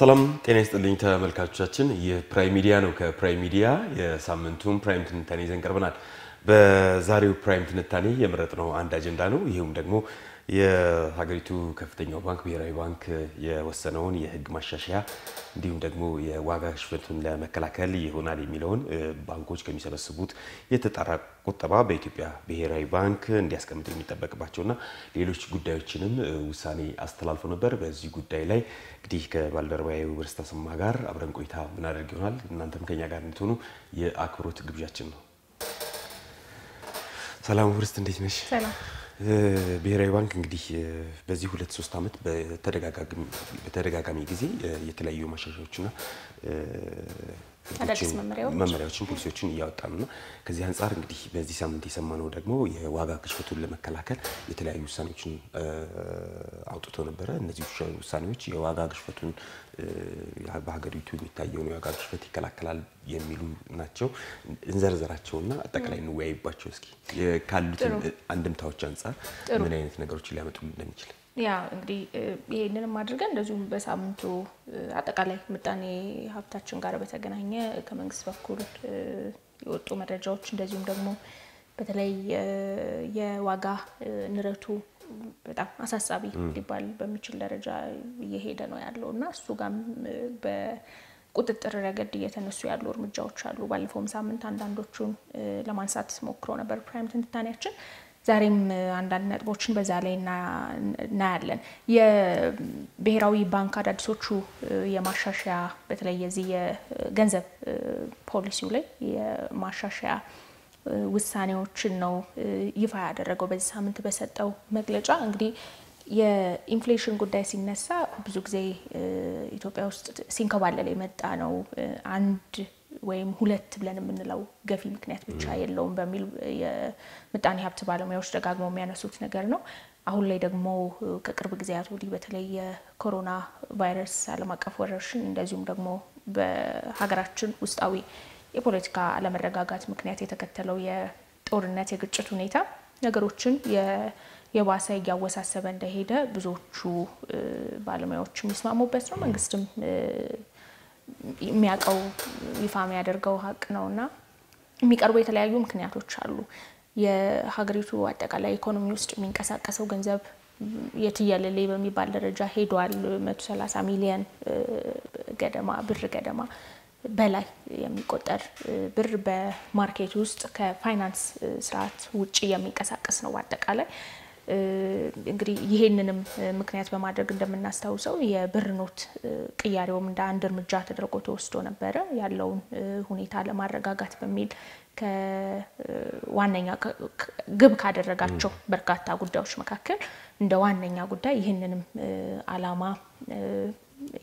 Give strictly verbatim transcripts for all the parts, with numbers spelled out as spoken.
ሰላም ጤና ይስጥልኝ ተመልካቾቻችን የፕራይም ሚዲያ ነው ከፕራይም ሚዲያ የሳምንቱን ፕራይም ትንታኔ ይዘን ቀርበናል በዛሬው ፕራይም ትንታኔ የመረጥነው አንድ አጀንዳ ነው ይሄም ደግሞ የሀገሪቱ ከፍተኛው ባንክ ብሔራዊ ባንክ የወሰነውን የህግ ማሻሻያ እንዲሁም ደግሞ የዋጋ ግሽበቱን ለመከላከል ይሆናል የሚለውን ባንኮች ከሚሰበስቡት የተጣራ ቁጠባ በኢትዮጵያ ብሔራዊ ባንክ እንዲያስቀምጥ የሚጠበቅባቸውና ሌሎች ጉዳዮችንም ውሳኔ አስተላልፎ ነበር በዚህ ጉዳይ ላይ እንግዲህ ከባልደረባዬ ወርስታ ሰማ ጋር አብረን ቆይታ እናደርግ ይሆናል እናንተም ከኛ ጋር እንድትሆኑ የአክብሮት ግብዣችን ነው ሰላም ወርስት እንዴት ነሽ ሰላም ብሔራዊ ባንክ እንግዲህ በዚህ ሁለት ሶስት አመት በተደጋጋሚ በተደጋጋሚ ጊዜ የተለያዩ ማሻሻያዎችና አዳዲስ መመሪያዎች መመሪያዎችን ፖሊሲዎችን ያወጣሉ እና ከዚህ አንፃር እንግዲህ በዚህ ሳምንት የሰማነው ደግሞ የዋጋ ግሽበቱን ለመከላከል የተለያዩ ውሳኔዎችን አውጥቶ ነበር እነዚህ ውሳኔዎች የዋጋ ግሽበቱን በሀገሪቱ የሚታየውን የዋጋ ግሽበት ይከላከላል የሚሉ ናቸው እንዘርዘራቸውና አጠቃላይ ንወያይባቸው እስኪ ካሉት አንድምታዎች አንፃር ምን አይነት ነገሮች ሊያመጡ እንደሚችል ያ እንግዲህ ይሄንን ማድረገን እንደዚሁም በሳምንቱ አጠቃላይ ምጣኔ ሀብታችን ጋር በተገናኘ ከመንግስት በኩል የወጡ መረጃዎች እንደዚሁም ደግሞ በተለይ የዋጋ ንረቱ በጣም አሳሳቢ ሊባል በሚችል ደረጃ እየሄደ ነው ያለውና እሱ ጋም በቁጥጥር ረገድ እየተነሱ ያሉ እርምጃዎች አሉ ባለፈው ሳምንት አንዳንዶቹን ለማንሳት ሞክሮ ነበር ፕራይም ትንታኔያችን ዛሬም አንዳንድ ነጥቦችን በዛ ላይና እናያለን የብሔራዊ ባንክ አዳዲሶቹ የማሻሻያ በተለይ የዚህ የገንዘብ ፖሊሲው ላይ የማሻሻያ ውሳኔዎችን ነው ይፋ ያደረገው በዚህ ሳምንት በሰጠው መግለጫ እንግዲህ የኢንፍሌሽን ጉዳይ ሲነሳ ብዙ ጊዜ ኢትዮጵያ ውስጥ ሲንከባለለ የመጣ ነው አንድ ወይም ሁለት ብለን የምንለው ገፊ ምክንያት ብቻ የለውም በሚል የምጣኔ ሀብት ባለሙያዎች ደጋግመው የሚያነሱት ነገር ነው አሁን ላይ ደግሞ ከቅርብ ጊዜያት ወዲህ በተለይ የኮሮና ቫይረስ ዓለም አቀፍ ወረርሽኝ እንደዚሁም ደግሞ በሀገራችን ውስጣዊ የፖለቲካ አለመረጋጋት ምክንያት የተከተለው የጦርነት የግጭት ሁኔታ ነገሮችን የባሰ ያወሳሰበ እንደሄደ ብዙዎቹ ባለሙያዎች የሚስማሙበት ነው መንግስትም የሚያቀው ይፋም ያደርገው ሀቅ ነውና የሚቀርቡ የተለያዩ ምክንያቶች አሉ የሀገሪቱ አጠቃላይ ኢኮኖሚ ውስጥ የሚንቀሳቀሰው ገንዘብ የትያለሌ በሚባል ደረጃ ሄዷል መቶ ሰላሳ ሚሊዮን ገደማ ብር ገደማ በላይ የሚቆጠር ብር በማርኬት ውስጥ ከፋይናንስ ስርዓት ውጪ የሚንቀሳቀስ ነው አጠቃላይ እንግዲህ ይሄንንም ምክንያት በማድረግ እንደምናስተውሰው የብር ኖት ቅያሬውም እንደ አንድ እርምጃ ተደርጎ ተወስዶ ነበር ያለው ሁኔታ ለማረጋጋት በሚል ከዋነኛ ግብ ካደረጋቸው በርካታ ጉዳዮች መካከል እንደ ዋነኛ ጉዳይ ይሄንንም አላማ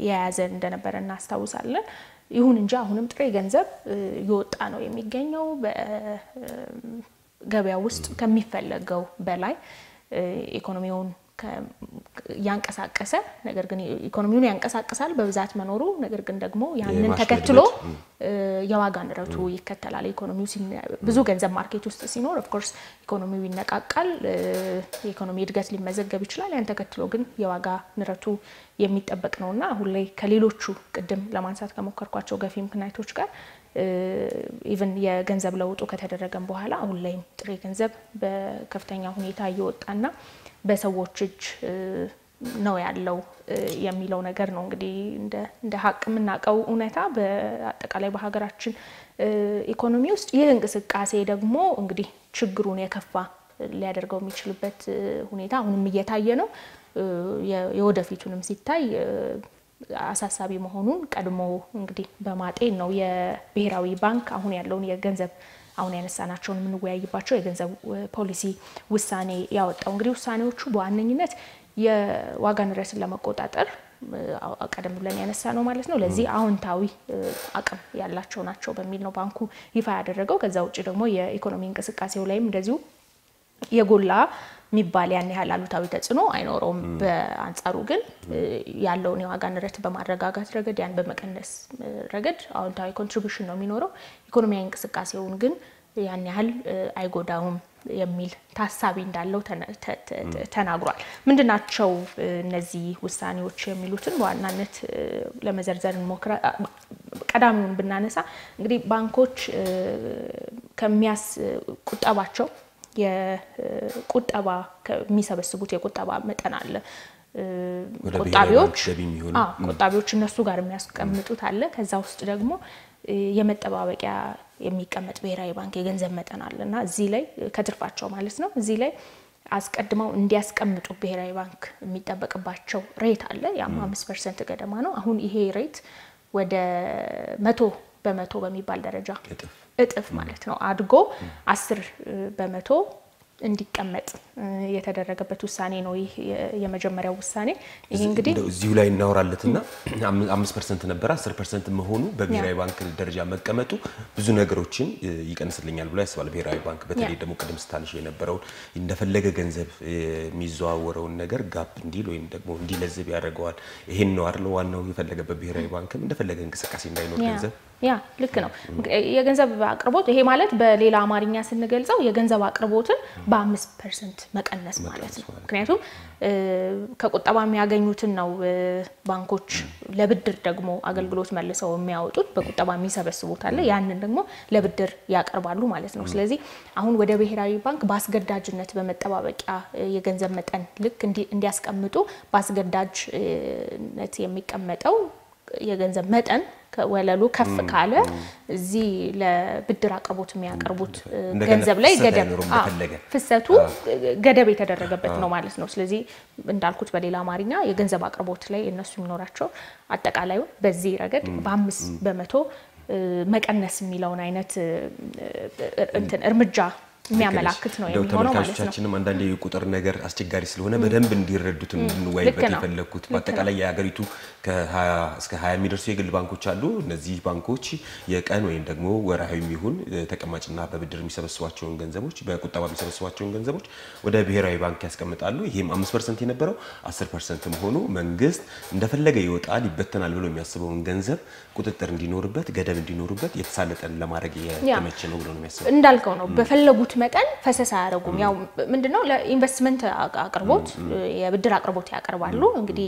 የያዘ እንደነበረ እናስተውሳለን ይሁን እንጂ አሁንም ጥሬ ገንዘብ ይወጣ ነው የሚገኘው በገበያው ውስጥ ከሚፈልገው በላይ ኢኮኖሚውን ያንቀሳቀሰ ነገር ግን ኢኮኖሚውን ያንቀሳቀሳል በብዛት መኖሩ ነገር ግን ደግሞ ያንን ተከትሎ የዋጋ ንረቱ ይከተላል ኢኮኖሚው ብዙ ገንዘብ ማርኬት ውስጥ ሲኖር of course ኢኮኖሚው ይነቃቃል ኢኮኖሚ እድገት ሊመዘገብ ይችላል ያን ተከትሎ ግን የዋጋ ንረቱ የሚጠበቅ ነውና አሁን ላይ ከሌሎቹ ቀደም ለማንሳት ከመከርኳቸው ገፊ ምክንያቶች ጋር ኢቭን የገንዘብ ለውጡ ከተደረገም በኋላ አሁን ላይ ጥሬ ገንዘብ በከፍተኛ ሁኔታ እየወጣና በሰዎች እጅ ነው ያለው የሚለው ነገር ነው እንግዲህ እንደ እንደ ሀቅ ምናቀው ኡነታ በአጠቃላይ በሀገራችን ኢኮኖሚ ውስጥ ይሄ እንቅስቃሴ ደግሞ እንግዲህ ችግሩን የከፋ ሊያደርገው የሚችልበት ሁኔታ አሁንም እየታየ ነው የወደፊቱንም ሲታይ አሳሳቢ መሆኑን ቀድሞ እንግዲህ በማጤን ነው የብሔራዊ ባንክ አሁን ያለውን የገንዘብ አሁን ያነሳናቸውን ምን ወያይባቸው የገንዘብ ፖሊሲ ውሳኔ ያወጣው እንግዲህ ውሳኔዎቹ በአንኝነት የዋጋ ንረትን ለመቆጣጠር አቀደም ብለን ያነሳነው ማለት ነው ለዚህ አሁንታዊ አቅም ያላቸው ናቸው በሚል ነው ባንኩ ይፋ ያደረገው ከዛው ጪ ደግሞ የኢኮኖሚ እንቅስቃሴው ላይም እንደዚሁ የጎላ ሚባል ያን ያህል አሉታዊ ተጽኖ አይኖርም በአንጻሩ ግን ያለው ነው ዋጋ ንረት በማረጋጋት ረገድ ያን በመቀነስ ረገድ አሁንታዊ ኮንትሪቢዩሽን ነው የሚኖረው ኢኮኖሚያዊ እንቅስቃሴውን ግን ያን ያህል አይጎዳውም የሚል ታሳቢ እንዳለው ተናግሯል ምንድናቸው እነዚህ ውሳኔዎች የሚሉትን በዋናነት ለመዘርዘር እንሞክራለን ቀዳሚውን ብናነሳ እንግዲህ ባንኮች ከሚያስ ቁጣባቸው የቁጣባ ከሚሰበስቡት የቁጣባ መጠን አለ ቁጣቢዎች አዎ ቁጣቢዎች እነሱ ጋር የሚያስቀምጡት አለ ከዛ ውስጥ ደግሞ የመጠባበቂያ የሚቀመጥ ብሔራዊ ባንክ የገንዘብ መጠን አለና እዚህ ላይ ከትርፋቸው ማለት ነው እዚህ ላይ አስቀድመው እንዲያስቀምጡ ብሔራዊ ባንክ የሚጠበቅባቸው ሬት አለ ያም አምስት ፐርሰንት ገደማ ነው አሁን ይሄ ሬት ወደ መቶ በመቶ በሚባል ደረጃ እጥፍ ማለት ነው አድጎ አስር በመቶ እንዲቀመጥ የተደረገበት ውሳኔ ነው ይሄ የመጀመሪያው ውሳኔ ይሄ እንግዲህ እዚሁ ላይ እናወራለትና አምስት ፐርሰንት ነበር አስር ፐርሰንት መሆኑ በብሔራዊ ባንክ ደረጃ መቀመጡ ብዙ ነገሮችን ይቀንስልኛል ብሎ ያስባል ብሔራዊ ባንክ በተለይ ደግሞ ቀደም ስታልሽ የነበረው እንደፈለገ ገንዘብ የሚዘዋወረው ነገር ጋፕ እንዲል ወይም ደግሞ እንዲለዝብ ያደርገዋል ይሄን ነው አይደል ዋናው የፈለገበት ብሔራዊ ባንክ እንደፈለገ እንቅስቃሴ እንዳይኖር ገንዘብ ያ ልክ ነው የገንዘብ አቅርቦት ይሄ ማለት በሌላ አማርኛ ስንገልጸው የገንዘብ አቅርቦትን በአምስት ፐርሰንት መቀነስ ማለት ነው ምክንያቱም ከቁጣባ የሚያገኙትን ነው ባንኮች ለብድር ደግሞ አገልግሎት መልሰው የሚያወጡት በቁጣባ የሚሰበስቡት አለ ያንን ደግሞ ለብድር ያቀርባሉ ማለት ነው ስለዚህ አሁን ወደ ብሔራዊ ባንክ ባስገዳጅነት በመጠባበቂያ የገንዘብ መጠን ልክ እንዲያስቀምጡ ባስገዳጅነት የሚቀመጠው የገንዘብ መጠን ወለሉ ከፍ ካለ እዚ ለብድር አቅርቦት የሚያቀርቡት ገንዘብ ላይ ገደብ ፍሰቱ ገደብ የተደረገበት ነው ማለት ነው ስለዚህ እንዳልኩት በሌላ አማርኛ የገንዘብ አቅርቦት ላይ እነሱ ምኖራቸው አጠቃላይ በዚህ ረገድ በአምስት በመቶ መቀነስ የሚለውን አይነት እንትን እርምጃ የሚያመላክት ነው የሚሆነው ማለት ነው እኛም አንዳንዴ ቁጥር ነገር አስቸጋሪ ስለሆነ በደንብ እንዲረዱት እንድንወያይበት የፈለኩት በአጠቃላይ የሀገሪቱ ከ20 እስከ 20 ሚሊዮን የግል ባንኮች አሉ እነዚህ ባንኮች የቀን ወይም ደግሞ ወራዊ የሚሆን ተቀማጭና በብድር የሚሰበስቧቸው ገንዘቦች በቁጣባ የሚሰበስቧቸው ገንዘቦች ወደ ብሔራዊ ባንክ ያስቀምጣሉ ይሄም አምስት ፐርሰንት የነበረው አስር ፐርሰንት መሆኑ መንግስት እንደፈለገ ይወጣል ይበተናል ብሎ የሚያስበው ገንዘብ ቁጥጥር እንዲኖርበት ገደብ እንዲኖርበት የተሳለጠን ለማድረግ የተመቸ ነው ብሎ ነው የሚያስበው እንዳልከው ነው በፈለጉት መጠን ፈሰሳ ያረጉም ያው ምንድነው ለኢንቨስትመንት አቅርቦት የብድር አቅርቦት ያቀርባሉ እንግዲህ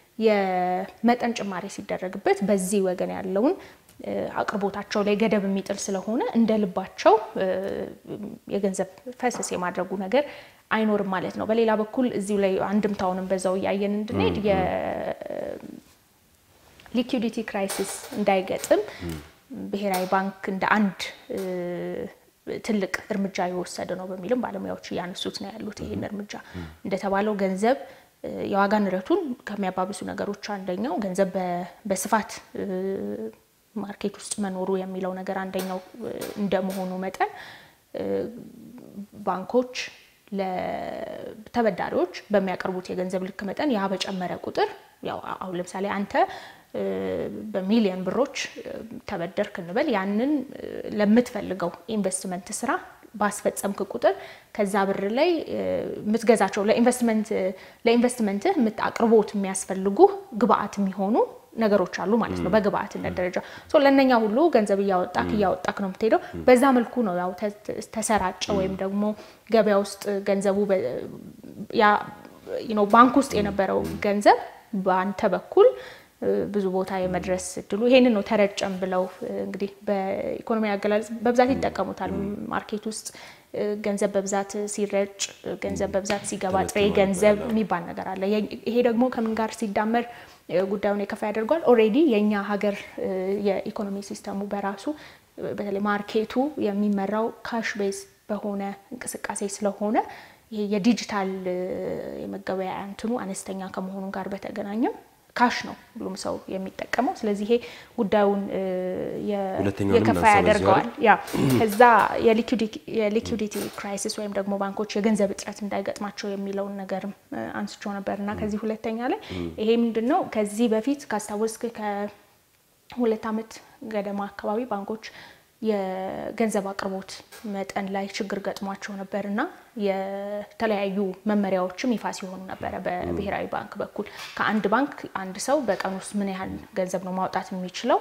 የመጠን ጭማሪ ሲደረግበት በዚህ ወገን ያለውን አቅርቦታቸው ላይ ገደብ የሚጥል ስለሆነ እንደልባቸው የገንዘብ ፈሰስ የማድረጉ ነገር አይኖርም ማለት ነው በሌላ በኩል እዚሁ ላይ አንድምታውንም በዛው ያየን እንድንሄድ የሊኩዊዲቲ ክራይሲስ እንዳይገጥም ብሔራዊ ባንክ እንደ አንድ ትልቅ እርምጃ ይወሰደ ነው በሚልም ባለሙያዎች ያነሱት ነው ያሉት ይሄን እርምጃ እንደተባለው ገንዘብ የዋጋ ንረቱን ከሚያባብሱ ነገሮች አንደኛው ገንዘብ በስፋት ማርኬት ውስጥ መኖሩ የሚለው ነገር አንደኛው እንደመሆኑ መጠን ባንኮች ለተበዳሪዎች በሚያቀርቡት የገንዘብ ልክ መጠን ያ በጨመረ ቁጥር ያው አሁን ለምሳሌ አንተ በሚሊዮን ብሮች ተበደርክ እንበል ያንን ለምትፈልገው ኢንቨስትመንት ስራ ባስፈጸምክ ቁጥር ከዛ ብር ላይ ምትገዛቸው ለኢንቨስትመንት ለኢንቨስትመንት ምታቀርቦት የሚያስፈልጉ ግብአት የሚሆኑ ነገሮች አሉ ማለት ነው በግብአት እንደደረጃ ሶ ለነኛ ሁሉ ገንዘብ ያወጣክ ያወጣክ ነው የምትሄደው በዛ መልኩ ነው ያው ተሰራጨ ወይም ደግሞ ገበያ ውስጥ ገንዘቡ ያ you know ባንክ ውስጥ የነበረው ገንዘብ ባንተ በኩል ብዙ ቦታ የመድረስ ድሉ ይሄንን ነው ተረጨም ብለው እንግዲህ በኢኮኖሚ አገላለጽ በብዛት ይተቀሙታል ማርኬት ውስጥ ገንዘብ በብዛት ሲረጭ ገንዘብ በብዛት ሲገባ ጥሬ ገንዘብ የሚባል ነገር አለ ይሄ ደግሞ ከምን ጋር ሲዳመር ጉዳዩን የከፋ ያደርጋል ኦሬዲ የኛ ሀገር የኢኮኖሚ ሲስተሙ በራሱ በተለይ ማርኬቱ የሚመራው ካሽ ቤዝ በሆነ እንቅስቃሴ ስለሆነ የዲጂታል የመገበያያ እንትኑ አነስተኛ ከመሆኑ ጋር በተገናኘ كاشنو بلوم سو يميتكمو سلازي هي وداون يكفاي ادرغوال يا كذا يا ليكويديتي يا ليكويديتي كرايسيس ويم ደግሞ ባንኮች የገንዘብ እጥረት እንዳይገጥማቸው የሚለውን ነገር አንስቾ ነበርና ከዚህ ሁለተኛ ላይ ይሄ ምንድነው ከዚህ በፊት ካስታወስክ ከሁለት አመት ገደማ አካባቢ ባንኮች የገንዘብ አቅርቦት መጠን ላይ ችግር ገጥሟቸው ነበርና የተለያዩ መመሪያዎችም ይፋ ሲሆኑ ነበር በብሔራዊ ባንክ በኩል ከአንድ ባንክ አንድ ሰው በቀን ውስጥ ምን ያህል ገንዘብ ነው ማውጣት የሚችለው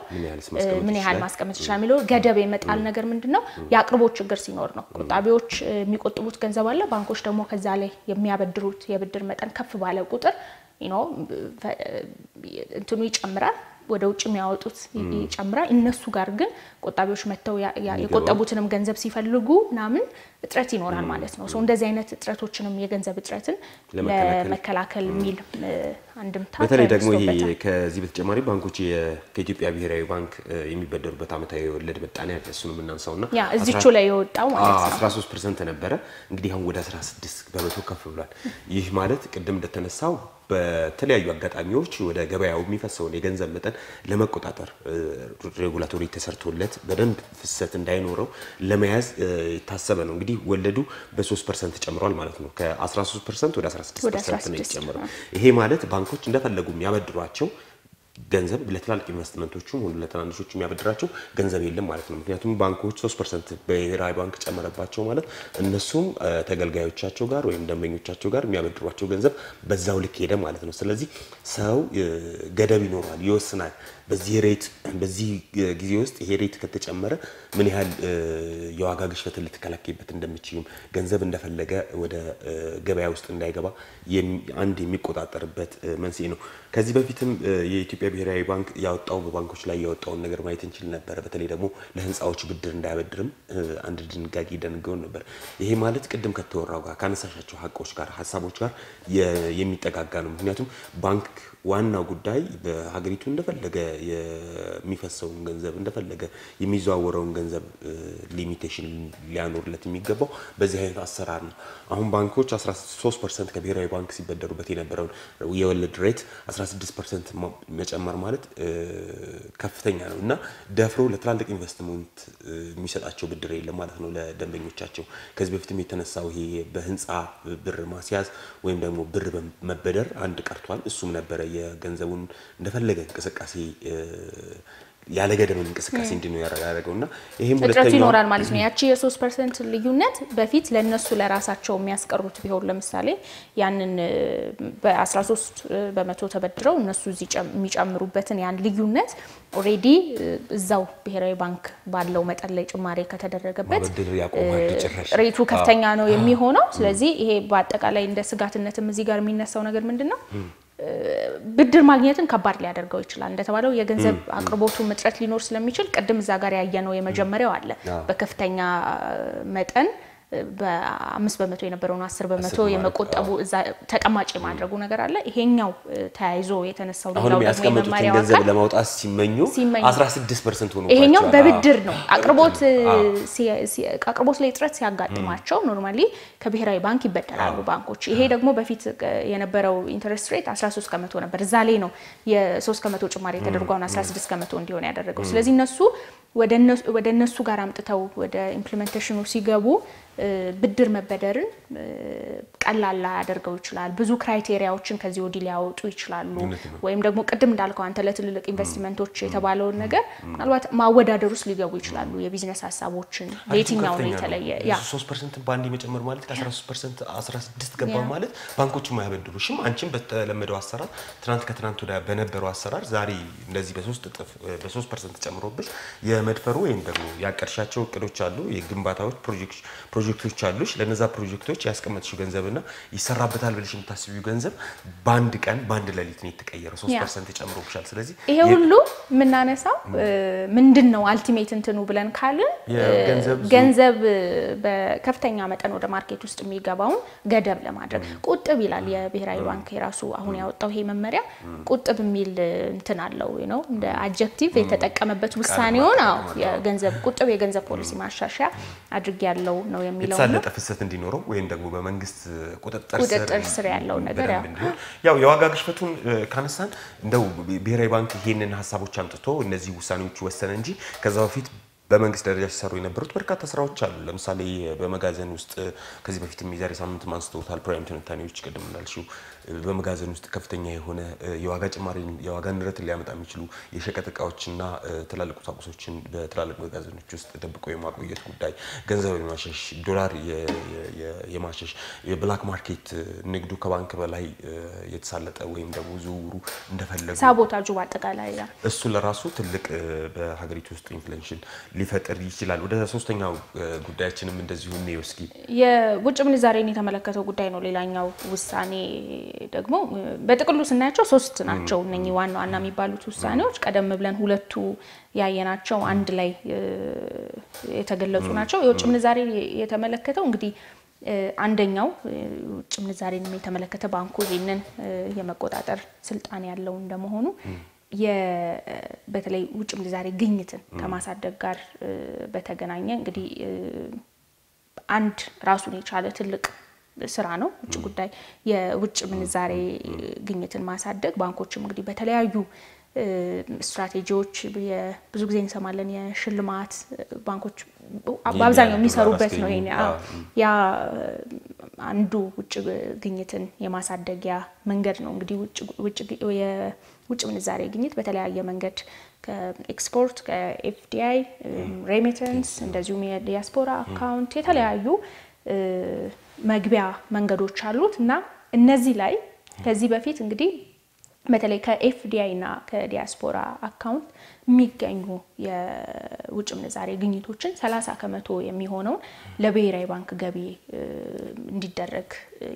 ምን ያህል ማስቀመጥ ይችላል የሚለው ገደብ የመጣል ነገር ምንድነው ያቅርቦት ችግር ሲኖር ነው ቆጣቢዎች የሚቆጥቡት ገንዘብ አለ ባንኮች ደግሞ ከዛ ላይ የሚያበድሩት የብድር መጠን ከፍ ባለ ቁጥር you know እንትኑ ይጨምራል ወደ ውጭ የሚያወጡት ይጨምራል እነሱ ጋር ግን ቆጣቢዎች መተው የቆጠቡትንም ገንዘብ ሲፈልጉ ናምን እጥረት ይኖራል ማለት ነው ሶ እንደዚህ አይነት እጥረቶችንም የገንዘብ እጥረትን ለመከላከል ሚል አንድምታ በተለይ ደግሞ ይሄ ከዚህ በተጨማሪ ባንኮች ከኢትዮጵያ ብሔራዊ ባንክ የሚበደሩበት አመታዊ ወለድ መጣና ያለሱንም እናንሳውና እዚቹ ላይ የወጣው ማለት ነው አስራ ሶስት ፐርሰንት ነበረ እንግዲህ አሁን ወደ አስራ ስድስት በመቶ ከፍ ብሏል ይህ ማለት ቀደም እንደተነሳው በተለያዩ አጋጣሚዎች ወደ ገበያው የሚፈሰውን የገንዘብ መጠን ለመቆጣጠር ሬጉላቶሪ ተሰርቶለት በደንብ ፍሰት እንዳይኖረው ለመያዝ ታሰበ ነው እንግዲህ ወለዱ በ3% ጨምሯል ማለት ነው ከ13% ወደ አስራ ስድስት ፐርሰንት ነው የጨመረው ይሄ ማለት ባንኮች እንደፈለጉም ያበድሯቸው ገንዘብ ለትላልቅ ኢንቨስትመንቶቹም ሁሉ ለትናንሾቹም ያበድራቸው ገንዘብ የለም ማለት ነው ምክንያቱም ባንኮች ሶስት ፐርሰንት በብሔራዊ ባንክ ጨመረባቸው ማለት እነሱም ተገልጋዮቻቸው ጋር ወይም ደንበኞቻቸው ጋር የሚያበድሯቸው ገንዘብ በዛው ልክ ሄደ ማለት ነው ስለዚህ ሰው ገደብ ይኖራል ይወስናል በዚህ ሬት በዚህ ጊዜ ውስጥ ይሄ ሬት ከተጨመረ ምን ያህል የዋጋ ግሽበት ልትከላከይበት እንደምችይም ገንዘብ እንደፈለገ ወደ ገበያ ውስጥ እንዳይገባ አንድ የሚቆጣጠርበት መንስኤ ነው ከዚህ በፊትም የኢትዮጵያ ብሔራዊ ባንክ ያወጣው በባንኮች ላይ ያወጣው ነገር ማየት እንችል ነበር በተለይ ደግሞ ለህንጻዎች ብድር እንዳይበድርም አንድ ድንጋጌ ደንገው ነበር ይሄ ማለት ቅድም ከተወራው ጋር ካነሳሻቸው ሀቆች ጋር ሐሳቦች ጋር የሚጠጋጋ ነው ምክንያቱም ባንክ ዋናው ጉዳይ በሀገሪቱ እንደፈለገ የሚፈሰው ገንዘብ እንደፈለገ የሚዘዋወረው ገንዘብ ሊሚቴሽን ሊያኖርለት የሚገባው በዚህ አይነት አሰራር ነው አሁን ባንኮች አስራ ሶስት ፐርሰንት ከብሔራዊ ባንክ ሲበደሩበት የነበረው የወለድ ሬት አስራ ስድስት ፐርሰንት መጨመር ማለት ከፍተኛ ነውና ደፍሮ ለትላልቅ ኢንቨስትመንት የሚሰጣቸው ብድር የለም ማለት ነው ለደንበኞቻቸው ከዚህ በፊትም የተነሳው ይሄ በህንጻ ብር ማስያዝ ወይም ደግሞ ብር መበደር አንድ ቀርቷል እሱም ነበር የገንዘቡን እንደፈለገ እንቅስቃሴ ያለ ገደብ እንቅስቃሴ እንዲኖር ያደረገውና ይሄም ሁለተኛው ይኖራል ማለት ነው ያቺ የ3% ልዩነት በፊት ለነሱ ለራሳቸው የሚያስቀሩት ቢሆን ለምሳሌ ያንን በ13% ተበድረው እነሱ እዚ የሚጨምሩበትን ያን ልዩነት ኦሬዲ እዛው ብሔራዊ ባንክ ባለው መጠን ላይ ጭማሪ ከተደረገበት ሬቱ ከፍተኛ ነው የሚሆነው ስለዚህ ይሄ በአጠቃላይ እንደ ስጋትነትም እዚ ጋር የሚነሳው ነገር ምንድነው ብድር ማግኘትን ከባድ ሊያደርገው ይችላል እንደተባለው የገንዘብ አቅርቦቱ ምጥረት ሊኖር ስለሚችል ቀድም እዛ ጋር ያያየነው የመጀመሪያው አለ በከፍተኛ መጠን በ5% የነበረውን አስር በመቶ የመቆጠቡ እዛ ተቀማጭ ማድረጉ ነገር አለ ይሄኛው ተያይዞ የተነሳው ሌላው የመማሪያው ገንዘብ ለማውጣት ሲመኙ አስራ ስድስት ፐርሰንት ሆኖ ይሄኛው በብድር ነው አቅርቦት አቅርቦት ላይ እጥረት ሲያጋጥማቸው ኖርማሊ ከብሔራዊ ባንክ ይበደራሉ ባንኮች ይሄ ደግሞ በፊት የነበረው ኢንተረስት ሬት አስራ ሶስት በመቶ ነበር እዛ ላይ ነው የ3% ጭማሪ ተደርጓውን አስራ ስድስት በመቶ እንዲሆን ያደረገው ስለዚህ እነሱ ወደ ወደ እነሱ ጋር አምጥተው ወደ ኢምፕሊሜንቴሽኑ ሲገቡ ብድር መበደርን ቀላል አድርገው ይችላል ብዙ ክራይቴሪያዎችን ከዚህ ወዲ ሊያወጡ ይችላሉ ወይም ደግሞ ቀደም እንዳልከው አንተ ለትልልቅ ኢንቨስትመንቶች የተባለው ነገር ምናልባት ማወዳደሩስ ሊገቡ ይችላሉ የቢዝነስ ሐሳቦችን ለየትኛው ነው የተለየ ያ ሶስት ፐርሰንት ባንድ ይመጨመር ማለት አስራ ሶስት ፐርሰንት አስራ ስድስት ገባ ማለት ባንኮቹ ማያበድሩሽም አንቺም በተለመደው አሰራር ትናንት ከትናንት ወዲያ በነበረው አሰራር ዛሬ እንደዚህ በ3% ጨምሮብሽ የመድፈሩ ወይም ደግሞ ያቀርሻቸው ቅዶች አሉ የግንባታዎች ፕሮጀክት ፕሮጀክቶች አሉሽ ለነዛ ፕሮጀክቶች ያስቀመጥሽው ገንዘብና ይሰራበታል ብለሽ የምታስቢው ገንዘብ ባንድ ቀን ባንድ ለሊት ነው የተቀየረው ሶስት ፐርሰንት ጨምሮብሻል ስለዚህ ይሄ ሁሉ ምናነሳው ምንድነው አልቲሜት እንትኑ ብለን ካልን ገንዘብ በከፍተኛ መጠን ወደ ማርኬት ውስጥ የሚገባው ገደብ ለማድረግ ቁጥብ ይላል የብሔራዊ ባንክ የራሱ አሁን ያወጣው ይሄ መመሪያ ቁጥብ የሚል እንትን አለው you know እንደ አድጀክቲቭ የተጠቀመበት ውሳኔው ነው የገንዘብ ቁጥብ የገንዘብ ፖሊሲ ማሻሻያ አድርግ ያለው ነው ميلون. وين دعوبة من قست كده ترسل يعلون هذا. يا ويا عاجش فتون كنسان دو بيريبان كهينن حسابو تشانتو النزيه وسانو توسنجي كذا فيت በመንግስት ደረጃ ሲሰሩ የነበሩት በርካታ ስራዎች አሉ ለምሳሌ በመጋዘን ውስጥ ከዚህ በፊት የሚዛሬ ሳምንት ማስተውታል ፕራይም ትንታኔዎች ቀደም እንዳልሽው በመጋዘን ውስጥ ከፍተኛ የሆነ የዋጋ ጭማሪ የዋጋ ንረት ሊያመጣ የሚችሉ የሸቀጥ እቃዎችና ተላልቁ ቁሳቁሶችን በተላልቁ መጋዘኖች ውስጥ ተደብቆ የማቆየት ጉዳይ ገንዘብ የማሸሽ ዶላር የማሸሽ የብላክ ማርኬት ንግዱ ከባንክ በላይ የተሳለጠ ወይም ደግሞ ዝውውሩ እንደፈለጉ ሳቦታጁ ባጠቃላይ ያ እሱ ለራሱ ትልቅ በሀገሪቱ ውስጥ ኢንፍሌሽን ሊፈጠር ይችላል ወደ ሶስተኛው ጉዳያችንም እንደዚሁ ነው እስኪ የውጭ ምንዛሬን የተመለከተው ጉዳይ ነው ሌላኛው ውሳኔ ደግሞ በጥቅሉ ስናያቸው ሶስት ናቸው እነኚህ ዋና ዋና የሚባሉት ውሳኔዎች ቀደም ብለን ሁለቱ ያየናቸው አንድ ላይ የተገለጹ ናቸው የውጭ ምንዛሬ የተመለከተው እንግዲህ አንደኛው ውጭ ምንዛሬን የተመለከተ ባንኩ ይሄንን የመቆጣጠር ስልጣን ያለው እንደመሆኑ በተለይ ውጭ ምንዛሬ ግኝትን ከማሳደግ ጋር በተገናኘ እንግዲህ አንድ ራሱን የቻለ ትልቅ ስራ ነው ውጭ ጉዳይ የውጭ ምንዛሬ ግኝትን ማሳደግ ባንኮችም እንግዲህ በተለያዩ ስትራቴጂዎች ብዙ ጊዜ እንሰማለን የሽልማት ባንኮች አብዛኛው የሚሰሩበት ነው ይሄን ያ አንዱ ውጭ ግኝትን የማሳደጊያ መንገድ ነው እንግዲህ ውጭ ውጭ ውጭ ምንዛሬ ግኝት በተለያየ መንገድ ከኤክስፖርት ከኤፍዲአይ ሬሚተንስ እንደዚሁም የዲያስፖራ አካውንት የተለያዩ መግቢያ መንገዶች አሉትና እነዚህ ላይ ከዚህ በፊት እንግዲህ በተለይ ከኤፍዲአይ እና ከዲያስፖራ አካውንት የሚገኙ የውጭ ምንዛሬ ግኝቶችን ሰላሳ ከመቶ የሚሆነው ለብሔራዊ ባንክ ገቢ እንዲደረግ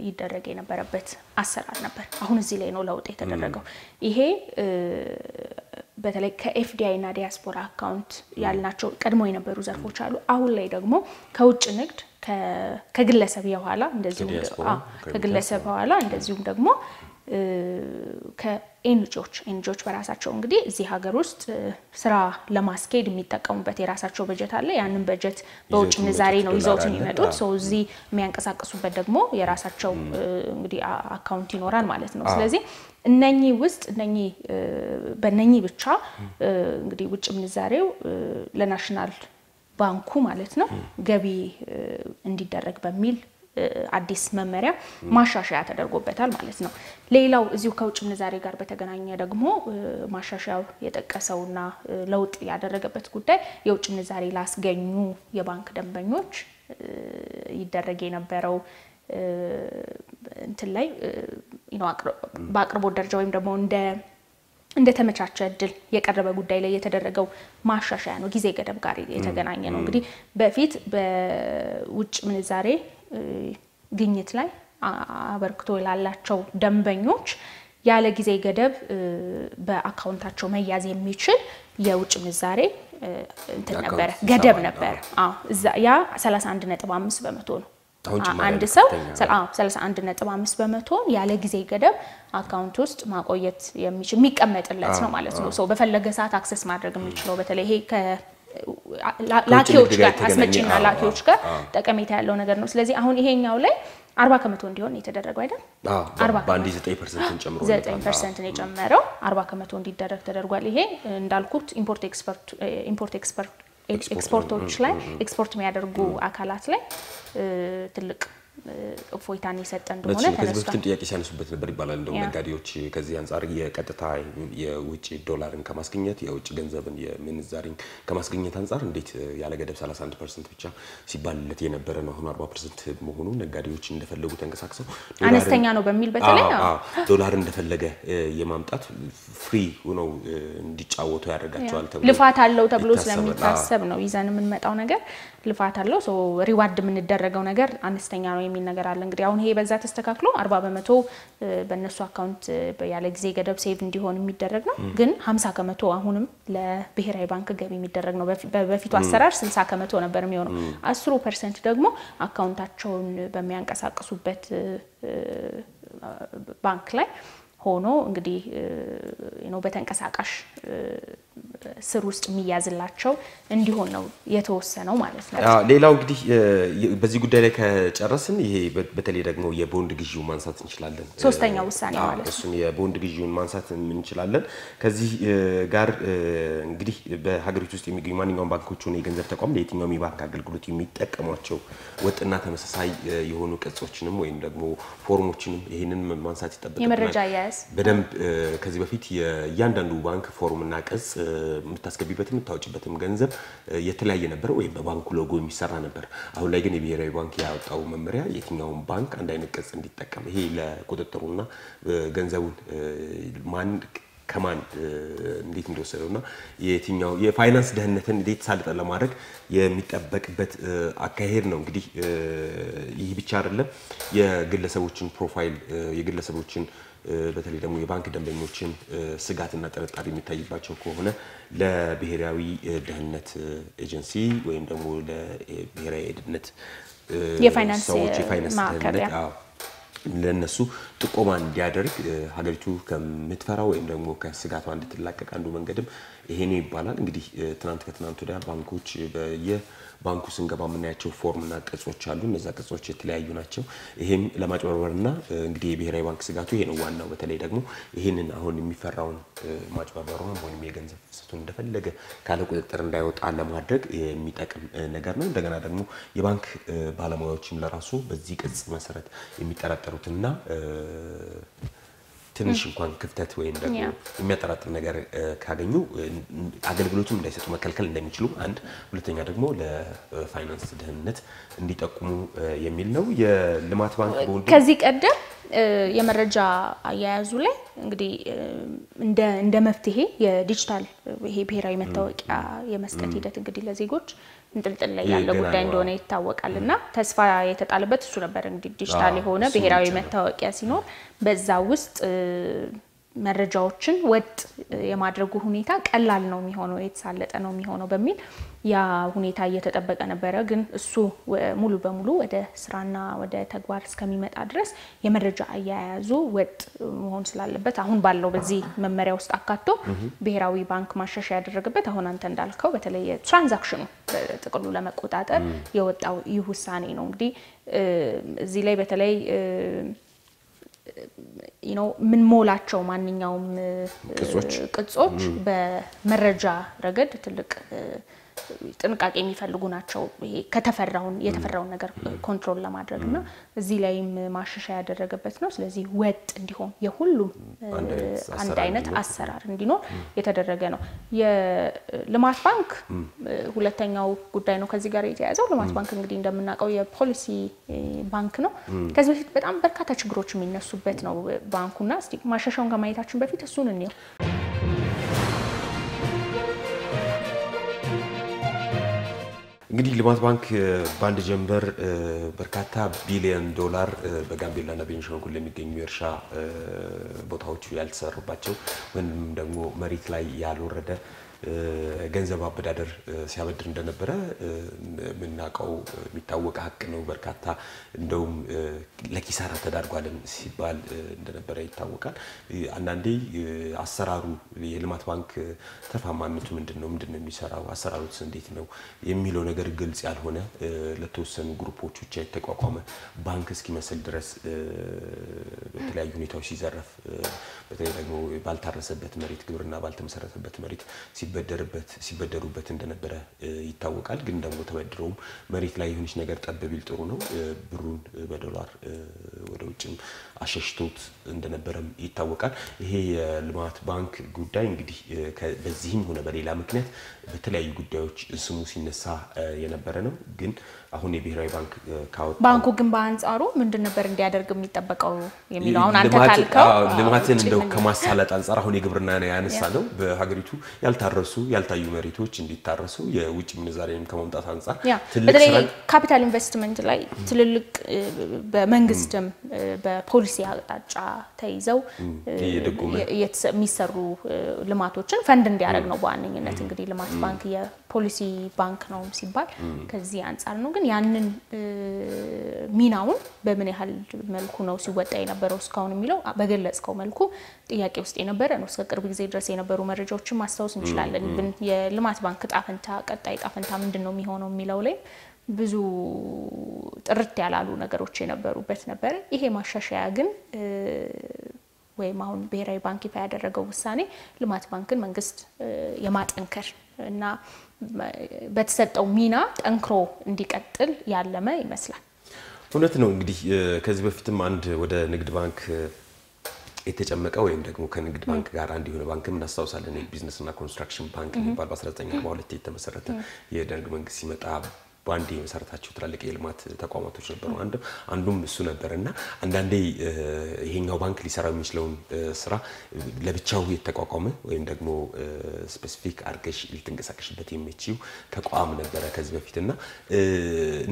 ይደረግ የነበረበት አሰራር ነበር አሁን እዚህ ላይ ነው ለውጥ የተደረገው ይሄ በተለይ ከኤፍዲአይ እና ዲያስፖራ አካውንት ያልናቸው ቀድሞ የነበሩ ዘርፎች አሉ አሁን ላይ ደግሞ ከውጭ ንግድ ከግለሰብ በኋላ እንደዚሁ አዎ ከግለሰብ በኋላ እንደዚሁ ደግሞ ከኤንጂኦች ኤንጂኦች በራሳቸው እንግዲህ እዚህ ሀገር ውስጥ ስራ ለማስኬድ የሚጠቀሙበት የራሳቸው በጀት አለ ያንን በጀት በውጭ ምንዛሬ ነው ይዘውት የሚመጡት ሶ እዚህ የሚያንቀሳቀሱበት ደግሞ የራሳቸው እንግዲህ አካውንት ይኖራል ማለት ነው ስለዚህ እነኚህ ውስጥ እነኚህ በእነኚህ ብቻ እንግዲህ ውጭ ምንዛሬው ለናሽናል ባንኩ ማለት ነው ገቢ እንዲደረግ በሚል አዲስ መመሪያ ማሻሻያ ተደርጎበታል ማለት ነው ሌላው እዚሁ ከውጭ ምንዛሬ ጋር በተገናኘ ደግሞ ማሻሻያው የተጠቀሰውና ለውጥ ያደረገበት ጉዳይ የውጭ ምንዛሬ ላስገኙ የባንክ ደንበኞች ይደረግ የነበረው እንትን ላይ ነው አቅርቦ ደረጃ ወይም ደግሞ እንደ እንደ ተመቻቸ እድል የቀረበ ጉዳይ ላይ የተደረገው ማሻሻያ ነው ጊዜ ገደብ ጋር የተገናኘ ነው እንግዲህ በፊት በውጭ ምንዛሬ ግኝት ላይ አበርክቶ ላላቸው ደንበኞች ያለ ጊዜ ገደብ በአካውንታቸው መያዝ የሚችል የውጭ ምንዛሬ እንትን ነበር ገደብ ነበር አዎ ያ ሰላሳ አንድ ነጥብ አምስት በመቶ ነው አንድ ሰው ሰላሳ አንድ ነጥብ አምስት በመቶ ያለ ጊዜ ገደብ አካውንት ውስጥ ማቆየት የሚችል የሚቀመጥለት ነው ማለት ነው ሰው በፈለገ ሰዓት አክሰስ ማድረግ የሚችል በተለይ ይሄ ላኪዎች ጋር አስመጪና ላኪዎች ጋር ተቀመጣ ያለው ነገር ነው ስለዚህ አሁን ይሄኛው ላይ አርባ ከመቶ እንዲሆን የተደረገው አይደል አዎ ባንዲ ዘጠኝ ፐርሰንት ጨምሮ ዘጠኝ ፐርሰንት ነው የጨመረው አርባ ከመቶ እንዲደረግ ተደርጓል ይሄ እንዳልኩት ኢምፖርት ኤክስፖርት ኢምፖርት ኤክስፖርት ኤክስፖርቶች ላይ ኤክስፖርት የሚያደርጉ አካላት ላይ ትልቅ ፎይታን እየሰጠ እንደሆነ ተነስተው ትልቅ ጥያቄ ሲያነሱበት ነበር ይባላል እንደው ነጋዴዎች ከዚህ አንፃር የቀጥታ የውጭ ዶላርን ከማስገኘት የውጭ ገንዘብን የምንዛሪን ከማስገኘት አንፃር እንዴት ያለ ገደብ ሰላሳ አንድ ፐርሰንት ብቻ ሲባልለት የነበረ ነው አሁን አርባ ፐርሰንት መሆኑ ነጋዴዎች እንደፈለጉ ተንቀሳቅሰው አነስተኛ ነው በሚል በተለይ ዶላር እንደፈለገ የማምጣት ፍሪ ነው እንዲጫወቱ ያደርጋቸዋል ተብሎ ልፋት አለው ተብሎ ስለሚታሰብ ነው ይዘን የምንመጣው ነገር ልፋት አለው ሶ ሪዋርድ ምን እንደደረገው ነገር አነስተኛ ነው የሚል ነገር አለ እንግዲህ አሁን ይሄ በዛ ተስተካክሎ አርባ በመቶ በእነሱ አካውንት ያለ ጊዜ ገደብ ሴቭ እንዲሆን የሚደረግ ነው ግን ሃምሳ ከመቶ አሁንም ለብሔራዊ ባንክ ገቢ የሚደረግ ነው በፊቱ አሰራር ስልሳ ከመቶ ነበር የሚሆነው አስር ፐርሰንት ደግሞ አካውንታቸውን በሚያንቀሳቅሱበት ባንክ ላይ ሆኖ እንግዲህ ነው በተንቀሳቃሽ سروست میاز لاتشو اندیون نو یه توسعه نمالس. آه لیلاو گدی بعضی گوداله که چراسن یه بتالی رگنو یه بوندگیجی و منسات نشلالن. سوستن یا وسانی مالس. سوستن یه بوندگیجی و منسات نشلالن که زی گار گدی به هاگریتوستی میگیمانی گام بانکوچونه گنده تا کم لیتی نامی با کاغل گلوتی میتک امروزشو وقت ناتم مسای یهونو که سوچنم و این رگمو فرموچنم اینن منساتی تبدیل. یه مرجایس. بدم که زی بافیتی یاندن دو بانک فرم ناکس متاسکه بیبتیم تاجی بتیم گنزب یه تلاعی نبر و یه بانک لوگوی میسر نبر. اول لگنی بیاره بانکی اوت او ممره یکی نام بانک انداین کس اندی تکم هیلا کودترونا گنزبون من کمان دیت می‌دوسرونا یه تیم یا یه فایننس ده نتن دیت ساله لامارک یه میتابک بات آکاهر نم گری یه بیچارله یه گله سبوچن پروفایل یه گله سبوچن بتالی دموی بانک دنبال می‌چن سعات نترت علی می‌تایی باچو کهونه ل بهرهایی ده نت ایجنسی و این دموی ل بهرهای ده نت یه فایننس مارکر لنسو تو کمان دیادرک هدفی تو که متفرا و امروز موقع سعات وان دیت لکه کندو من کدم اینی بالا نگری تنانت کتنانت داره بانکوچ یه بانکو سنگام من نهچو فرم نکس و چالو نزدیک و چتلایی نهچو هم لامات وارنا نگری بهرهای بانک سعاتو یه نوآن نو بتالی دگمو اینن آهنی میفران ماجبار وارنا بونی میگن زستون دفتر لگه کالو کدترن دایوت آلام هدرگ میتک نگرنم دگنا دگمو یه بانک بالا موجیم لراسو بزیک از مسیرت میترات روتنا تنشیم کان کفتات و این دکو میترات نگر کاغذیو عقل گلوتون دایسته تو مکل کل نمیشلو اند ولی تنگارگ مول فایننس دهن نت اندی تاکمو یه میلنو یا لمات بانک بود کازیک ادا یه مرجع یا زوله انگری اند اند مفتیه یا دیجیتال هی بهرای متوج یا مستقیدت انگری لذیگوچ نتلت الله یال بودن دونه توجه کردن تصفیه تطالبات سر برند دیجیتالی هونه بهرای متوج کسینو بزاوست مرجعاتشن ود یا مادرگو هنیتا کلا نامی هانو ایت سالت نامی هانو بمیل یا هنیتا یه تطبیق آنبرگن سو ملو به ملو وده سرنا وده تقوارس کمیمت آدرس یا مرجعیه زو ود مهون سلال بته هون بالو بذی ممره است اکاتو بهراوی بانک ماشش ادرگ بته هون انتن دال که بته لیه ترانزکشن تقلل مکوداتر یا ود او یهوسانی نوندی زیله بته لی You know, من مولاتشو من نیام کدسوچ به مرجع رقد تلک تنکاکی میفرلگوناتشو کتفرعون یه تفرعون نگر کنترل لامادرگنا زیلایم ماشش شاید رقبت نوس لذی وقت دیگه یه هولم انداینت اثرار اندینو یه تدرگانو یه لمات بانک هولتنگاو کوداینو کازیگاریتی از اول لمات بانک انگلیسی دامن نگو یه پلیسی بانک نو کازیفیت بهت آم برکاتش گروچ می‌نه سوبت نو بانکون ناستی ماشش اونگا می‌تاچن بهفیت سوننیو گریل مادبانک باند جنبر برکاتا بیلیون دلار به گامبیلا نبینشون کلی میگن میرشا بطاوچیال سر بچو من دمو مریتلای یالو رده گنجبا بدادر سیابد رندن بره من ناکاو میتوه که نو برکاتا دوم لکیسارت دارگوادم سیبال رندن بره میتوه کن آناندی اسرارو گریل مادبانک تفهمان میتونم دنوم دنوم میسرارو اسرارو سندیت نو یه میلیون اگر گلزی آلونه لطوسن گروپو چه تک آقامه بانکس کی مثل درس بتلاعی یونیتاوشی زرف بتلاعی اگه بالتر رسد بهت مریت گرنا بالتر مسرت بهت مریت سی بدر بهت سی بدر رو بهت اندن بره یتاوق آل گندم متوجه روم مریت لایه هنیش نگرت آب بیل ترونو برون به دلار و رویم عششتوت اندن برم یتاوق آل هی لمات بانک گوداین گدی که بزیم هونا بری لامکنت بتلاعی گوداوچ سموسی نسا یه نبرنو گن اونی بهرهای بانک کاوت بانکو گنبانس آرو من دن نبرن دیادر گمیت آبک آو یه میلون آن تاکل کاو دماغتین دو کماس حالت انصار اونی گبرنانه آن سالو به هاگریتو یال ترسو یال تایومریتو چندی ترسو یه ویچ منظریم کامون داد انصار. یا. بدالی کابیتال اینвестمنت لای تلک به منگستم به پولیسی عادت تایزاو یه میسر رو لماتو چن فندن دیادر نبوانیه نتیجه لمات بانکیه پولیسی بانک نام سیبال کزیان سرنوگن یعنی میناون به من حال ملکو نوسی وقت اینا بررس کانو میلو بغیر لس کاملکو یا که است اینا بررس کرده بیزید رسی اینا برو مرچ و چه ماست اوس میشل Italy ብዙ ጥርት ያላሉ ነገሮች የነበሩበት ነበር ይሄ ማሻሻያ ግን ወይ ማሁን ብሔራዊ ባንክ ይፋ ያደረገው ውሳኔ ልማት ባንክን መንግስት የማጠንከር እና በተሰጠው ሚና ጠንክሮ እንዲቀጥል ያለመ ይመስላል ሁለት ነው እንግዲህ ከዚህ በፊትም አንድ ወደ ንግድ ባንክ የተጨመቀ ወይም ደግሞ ከንግድ ባንክ ጋር አንድ የሆነ ባንክም እናስተዋውሳለን ቢዝነስ እና ኮንስትራክሽን ባንክ የሚባል በ1942 የተመሰረተ የደርግ መንግስት ሲመጣ ባንዲ መሰረታቸው ትላልቅ የልማት ተቋማቶች ነበሩ አንዱ አንዱም እሱ ነበርና አንዳንዴ ይሄኛው ባንክ ሊሰራው የሚችለው ስራ ለብቻው የተቋቋመ ወይም ደግሞ ስፔሲፊክ አርገሽ ልትንቀሳቀሽበት የሚችው ተቋም ነበረ ከዚህ በፊትና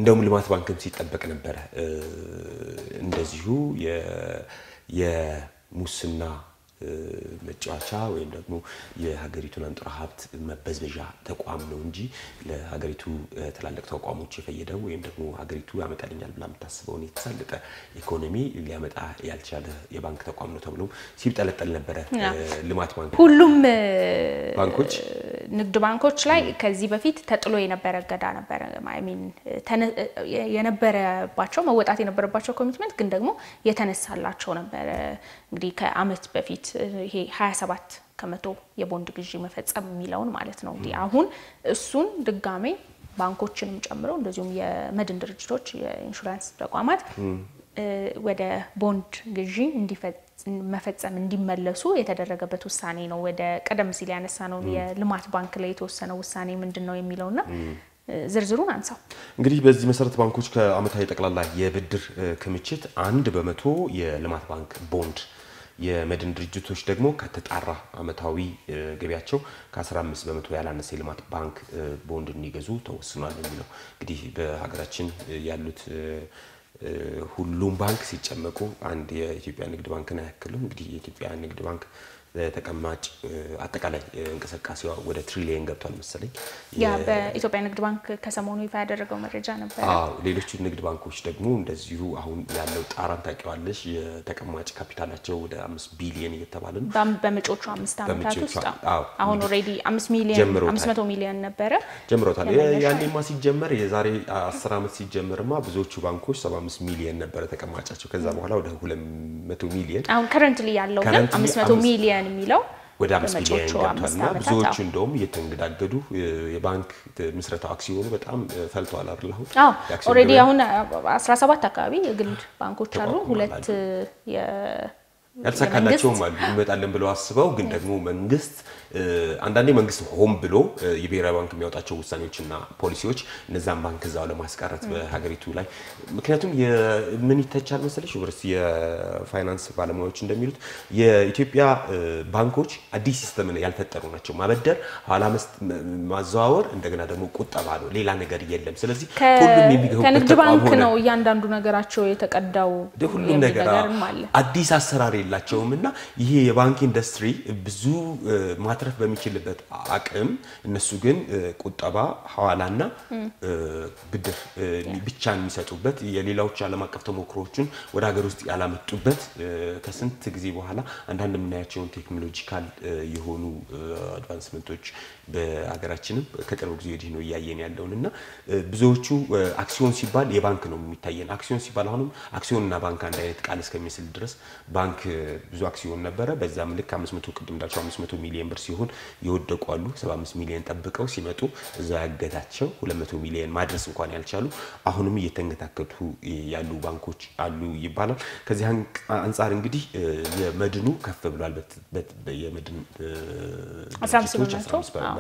እንደውም ልማት ባንክም ሲጠበቅ ነበረ እንደዚሁ የ የሙስና መጫጫ ወይም ደግሞ የሀገሪቱን አንጥራ ሀብት መበዝበዣ ተቋም ነው እንጂ ለሀገሪቱ ተላልቅ ተቋሞች የፈየደው ወይም ደግሞ ሀገሪቱ ያመጣልኛል ብላ መታሰበው ነው የተሳለጠ ኢኮኖሚ ሊያመጣ ያልቻለ የባንክ ተቋም ነው ተብሎ ሲጠለጠል ነበር ልማት ባንክ ሁሉም ባንኮች ንግድ ባንኮች ላይ ከዚህ በፊት ተጥሎ የነበረ ገዳ ነበር አይ ሚን የነበረባቸው መወጣት የነበረባቸው ኮሚትመንት ግን ደግሞ የተነሳላቸው ነበር እንግዲህ ከአመት በፊት ይሄ ሀያ ሰባት ከመቶ የቦንድ ግዢ መፈጸም የሚለውን ማለት ነው እንግዲህ አሁን እሱን ድጋሜ ባንኮችንም ጨምረው እንደዚሁም የመድን ድርጅቶች የኢንሹራንስ ተቋማት ወደ ቦንድ ግዢ እንዲፈጽም መፈጸም እንዲመለሱ የተደረገበት ውሳኔ ነው ወደ ቀደም ሲል ያነሳ ነው የልማት ባንክ ላይ የተወሰነው ውሳኔ ምንድነው የሚለውና ዝርዝሩን አንሳው እንግዲህ በዚህ መሰረት ባንኮች ከአመታዊ ጠቅላላ የብድር ክምችት አንድ በመቶ የልማት ባንክ ቦንድ የመድን ድርጅቶች ደግሞ ከተጣራ አመታዊ ገቢያቸው ከ15% ያላነሰ የልማት ባንክ ቦንድ እንዲገዙ ተወስኗል የሚለው እንግዲህ በሀገራችን ያሉት ሁሉም ባንክ ሲጨመቁ አንድ የኢትዮጵያ ንግድ ባንክና ያክሉ እንግዲህ የኢትዮጵያ ንግድ ባንክ ተቀማጭ አጠቃላይ እንቀሳቀስዋ ወደ ትሪሊየን ገብቷል መሰለኝ ያ በኢትዮጵያ ንግድ ባንክ ከሰሞኑ ይፋ ያደረገው መረጃ ነበር አዎ ሌሎች ንግድ ባንኮች ደግሞ እንደዚሁ አሁን ያለው ጣራን ታቀዋለሽ የተቀማጭ ካፒታላቸው ወደ አምስት ቢሊዮን እየተባለ ነው በመጪዎቹ አምስት አመታት ውስጥ አሁን ኦሬዲ አምስት ሚሊዮን አምስት መቶ ሚሊዮን ነበረ ጀምሮታል ያኔማ ሲጀመር የዛሬ አስር አመት ሲጀመርማ ብዙዎቹ ባንኮች ሰባ አምስት ሚሊዮን ነበረ ተቀማጫቸው ከዛ በኋላ ወደ ሁለት መቶ ሚሊዮን አሁን currently ያለው ግን አምስት መቶ ሚሊዮን የሚለው ወደ አምስት ሚሊዮን ገብቷልና ብዙዎች እንደውም የተንገዳገዱ የባንክ ምስረታ አክሲዮኑ በጣም ፈልቷል አይደል አሁን ኦሬዲ አሁን አስራ ሰባት አካባቢ የግል ባንኮች አሉ ሁለት የ ያልተካላቸው ማለት ይመጣልን ብለው አስበው ግን ደግሞ መንግስት አንዳንዴ መንግስት ሆም ብሎ የብሔራዊ ባንክ የሚያወጣቸው ውሳኔዎችና ፖሊሲዎች እነዛን ባንክ ዛው ለማስቀረት በሀገሪቱ ላይ ምክንያቱም ምን ይተቻል መሰለሽ ወርስ የፋይናንስ ባለሙያዎች እንደሚሉት የኢትዮጵያ ባንኮች አዲስ ሲስተም ያልፈጠሩ ናቸው ማበደር ኋላ ማዛወር እንደገና ደግሞ ቁጠባ ነው ሌላ ነገር የለም ስለዚህ ሁሉም የሚገቡበት ከንግድ ባንክ ነው ያንዳንዱ ነገራቸው የተቀዳው ሁሉም ነገር አዲስ አሰራር ይላቸውምና ይሄ የባንክ ኢንደስትሪ ብዙ ማትረፍ በሚችልበት አቅም እነሱ ግን ቁጣባ ሐዋላና ብድር ብቻ የሚሰጡበት የሌላዎች ዓለም አቀፍ ተሞክሮዎችን ወደ ሀገር ውስጥ ያላመጡበት ከስንት ጊዜ በኋላ አንዳንድ ምናያቸው ቴክኖሎጂካል የሆኑ አድቫንስመንቶች በአገራችንም ከቀረው ጊዜ ወዲህ ነው ያያየን ያለውና ብዙዎቹ አክሲዮን ሲባል የባንክ ነው የሚታየን አክሲዮን ሲባል አሁንም አክሲዮንና ባንክ አንድ አይነት ቃል እስከሚመስል ድረስ ባንክ ብዙ አክሲዮን ነበረ በዛ ምልክ አምስት መቶ ቅድም ዳቸው አምስት መቶ ሚሊዮን ብር ሲሆን ይወደቁ አሉ ሰባ አምስት ሚሊዮን ተበቀው ሲመጡ እዛ ያገታቸው ሁለት መቶ ሚሊዮን ማድረስ እንኳን ያልቻሉ አሁንም እየተንገታከቱ ያሉ ባንኮች አሉ ይባላል ከዚህ አንፃር እንግዲህ የመድኑ ከፍ ብሏል በየመድን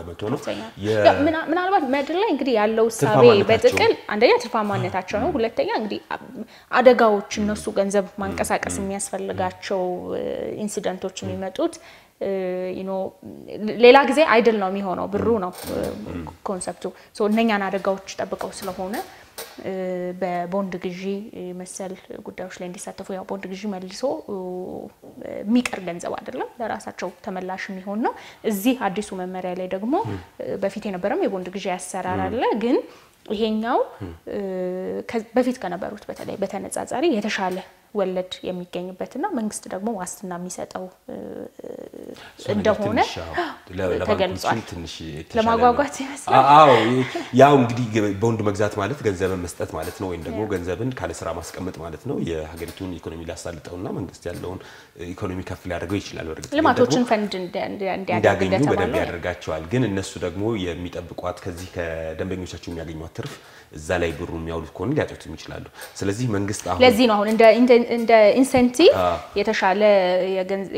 በመቶ ነው ምን አልባት መድር ላይ እንግዲህ ያለው ሳቤ በጥቅል አንደኛ ትርፋማነታቸው ነው ሁለተኛ እንግዲህ አደጋዎች እነሱ ገንዘብ ማንቀሳቀስ የሚያስፈልጋቸው ኢንሲደንቶች የሚመጡት you know ሌላ ጊዜ አይደል ነው የሚሆነው ብሩ ነው ኮንሰፕቱ ሶ እነኛና አደጋዎች ተጠብቀው ስለሆነ በቦንድ ግዢ መሰል ጉዳዮች ላይ እንዲሳተፉ ያው ቦንድ ግዢ መልሶ ሚቀር ገንዘብ አይደለም ለራሳቸው ተመላሽ የሚሆን ነው እዚህ አዲሱ መመሪያ ላይ ደግሞ በፊት የነበረም የቦንድ ግዢ ያሰራል አለ ግን ይሄኛው በፊት ከነበሩት በተለይ በተነጻጻሪ የተሻለ ولت يمي كيني بتنا منقصد دغمو واستنا ميسطاو እንደሆነ ተገልጿል ለማጓጓት ይመስላል አዎ ያው እንግዲህ ቦንድ መግዛት ማለት ገንዘብ መስጠት ማለት ነው ወይም ደግሞ ገንዘብን ካለ ስራ ማስቀመጥ ማለት ነው የሀገሪቱን ኢኮኖሚ ላሳልጠውና መንግስት ያለውን ኢኮኖሚ ከፍ ሊያደርገው ይችላል ወርግጥ ለማቶችን ፈንድ እንዲያገኙ በደንብ ያደርጋቸዋል ግን እነሱ ደግሞ የሚጠብቋት ከዚህ ከደንበኞቻቸው የሚያገኙት ትርፍ እዛ ላይ ብሩን የሚያውሉት ኮን ሊያጠጡም ይችላል ስለዚህ መንግስት አሁን ለዚህ ነው አሁን እንደ እንደ ኢንሴንቲቭ የተሻለ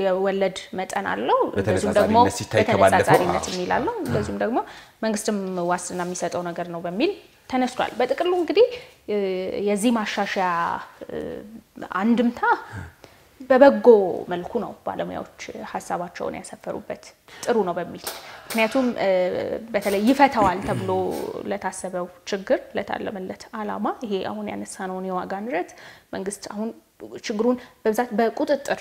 የወለድ መጠን አለው ለዚህ ደግሞ ተከባለፈው ይላልው ለዚህ ደግሞ መንግስትም ዋስትና የሚሰጠው ነገር ነው በሚል ተነስቷል በጥቅሉ እንግዲህ የዚህ ማሻሻያ አንድምታ በበጎ መልኩ ነው ባለሙያዎች ሐሳባቸውን ያሰፈሩበት ጥሩ ነው በሚል ምክንያቱም በተለይ ይፈታዋል ተብሎ ለታሰበው ችግር ለታለመለት አላማ ይሄ አሁን ያነሳነው ነው ዋጋ ንረት መንግስት አሁን ችግሩን በብዛት በቁጥጥር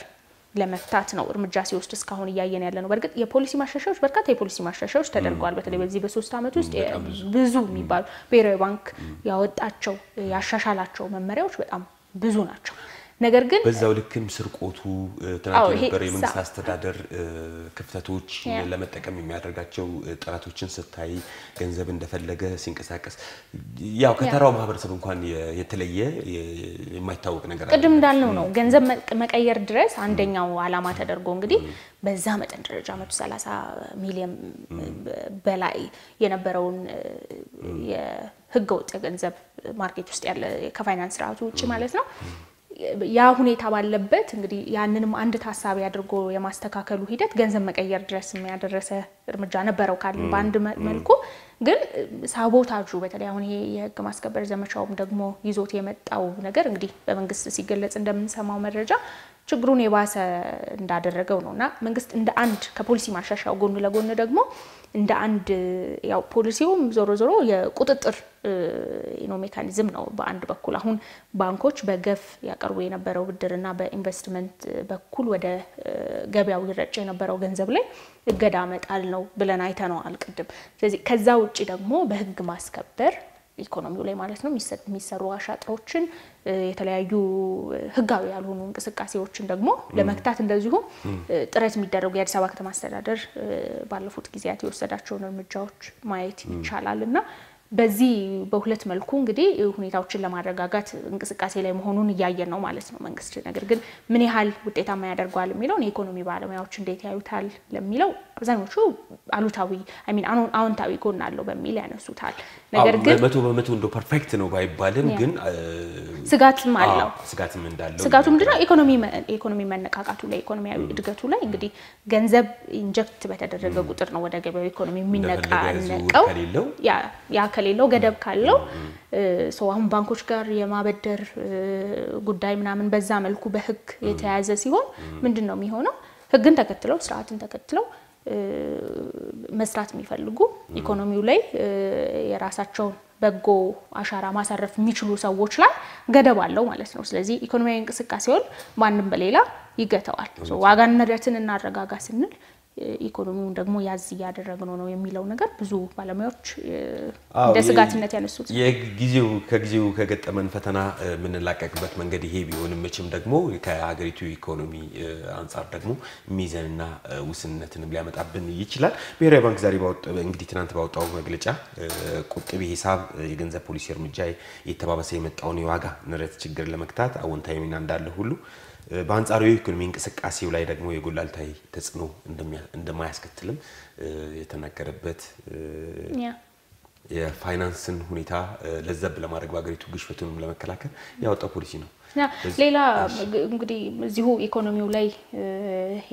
ለመፍታት ነው እርምጃ ሲወስድ እስካሁን ያየን ያለነው በርግጥ የፖሊሲ ማሻሻያዎች በርካታ የፖሊሲ ማሻሻያዎች ተደርጓል በተለይ በዚህ በሶስት አመት ውስጥ ብዙ የሚባሉ ብሔራዊ ባንክ ያወጣቸው ያሻሻላቸው መመሪያዎች በጣም ብዙ ናቸው ነገር ግን በዛው ልክም ስርቆቱ ተናገሩ በሬ መንግስት አስተዳደር ክፍተቶች ለመጠቀም የሚያደርጋቸው ጥራቶችን ስታይ ገንዘብ እንደፈለገ ሲንቀሳቀስ ያው ከተራው ማህበረሰብ እንኳን የተለየ የማይታወቅ ነገር አለ ቅድም እንዳልነው ነው ገንዘብ መቀየር ድረስ አንደኛው አላማ ተደርጎ እንግዲህ በዛ መጠን ደረጃ መቶ ሰላሳ ሚሊዮን በላይ የነበረውን የህገወጥ ገንዘብ ማርኬት ውስጥ ያለ ከፋይናንስ ራቱ ውጪ ማለት ነው ያ ሁኔታ ባለበት እንግዲህ ያንንም አንድ ታሳቢ አድርጎ የማስተካከሉ ሂደት ገንዘብ መቀየር ድረስ የሚያደርሰ እርምጃ ነበረው ካልን በአንድ መልኩ ግን ሳቦታጁ በተለይ አሁን ይሄ የህግ ማስከበር ዘመቻውም ደግሞ ይዞት የመጣው ነገር እንግዲህ በመንግስት ሲገለጽ እንደምንሰማው መረጃ ችግሩን የባሰ እንዳደረገው ነውና መንግስት እንደ አንድ ከፖሊሲ ማሻሻያው ጎን ለጎን ደግሞ እንደ አንድ ያው ፖሊሲውም ዞሮ ዞሮ የቁጥጥር ኢኖ ሜካኒዝም ነው በአንድ በኩል አሁን ባንኮች በገፍ ያቀርቡ የነበረው ብድርና በኢንቨስትመንት በኩል ወደ ገበያው ይረጭ የነበረው ገንዘብ ላይ እገዳ መጣል ነው ብለን አይተናል ቅድም ስለዚህ ከዛ ውጪ ደግሞ በህግ ማስከበር ኢኮኖሚው ላይ ማለት ነው የሚሰሩ አሻጥሮችን የተለያዩ ህጋዊ ያልሆኑ እንቅስቃሴዎችን ደግሞ ለመክታት እንደዚሁ ጥረት የሚደረጉ የአዲስ አበባ ከተማ አስተዳደር ባለፉት ጊዜያት የወሰዳቸውን እርምጃዎች ማየት ይቻላልና በዚህ በሁለት መልኩ እንግዲህ ሁኔታዎችን ለማረጋጋት እንቅስቃሴ ላይ መሆኑን ያያየን ነው ማለት ነው መንግስት ነገር ግን ምን ያህል ውጤታማ ያደርጋል የሚለው የኢኮኖሚ ባለሙያዎች እንዴት ያዩታል ለሚለው አብዛኞቹ አሉታዊ አይ ሚን አዎንታዊ ጎን አለው በሚል ያነሱታል ነገር ግን መቶ በመቶ እንደ ፐርፌክት ነው ባይባልም ግን ስጋትም አለው ስጋትም እንዳለው ስጋቱም ድነው ኢኮኖሚ ኢኮኖሚ መነቃቃቱ ላይ ኢኮኖሚያዊ እድገቱ ላይ እንግዲህ ገንዘብ ኢንጀክት በተደረገ ቁጥር ነው ወደ ገበያው ኢኮኖሚ የሚነቃነቀው ያ ያ ሌላው ገደብ ካለው ሰው አሁን ባንኮች ጋር የማበደር ጉዳይ ምናምን በዛ መልኩ በህግ የተያዘ ሲሆን ምንድነው የሚሆነው ህግን ተከትለው ስርዓትን ተከትለው መስራት የሚፈልጉ ኢኮኖሚው ላይ የራሳቸው በጎ አሻራ ማሳረፍ የሚችሉ ሰዎች ላይ ገደብ አለው ማለት ነው ስለዚህ ኢኮኖሚያዊ እንቅስቃሴውን ማንንም በሌላ ይገታዋል ሰው ዋጋ ንረትን እናረጋጋ ስንል ኢኮኖሚው ደግሞ ያዝ ያደረገነው ነው የሚለው ነገር ብዙ ባለሙያዎች እንደስጋትነት ያነሱት የጊዜው ከጊዜው ከገጠመን ፈተና ምን ላቀቅበት መንገድ ይሄ ቢሆንም እችም ደግሞ ከሀገሪቱ ኢኮኖሚ አንፃር ደግሞ ሚዛንና ውስንነትን ሊያመጣብን ይችላል ብሔራዊ ባንክ ዛሬ ባወጣው እንግዲህ ትናንት ባወጣው መግለጫ ቁጥብ ሂሳብ የገንዘብ ፖሊሲ እርምጃ የተባባሰ የመጣውን የዋጋ ንረት ችግር ለመክታት አወንታዊ ሚና እንዳለ ሁሉ በአንጻሩ ኢኮኖሚን እንቅስቃሴው ላይ ደግሞ የጎላልታይ ተጽኖ እንደማያስከትልም የተናገረበት የፋይናንስን ሁኔታ ለዘብ ለማድረግ ባገሪቱ ግሽበቱንም ለመከላከል ያወጣው ፖሊሲ ነው ሌላ እንግዲህ እዚሁ ኢኮኖሚው ላይ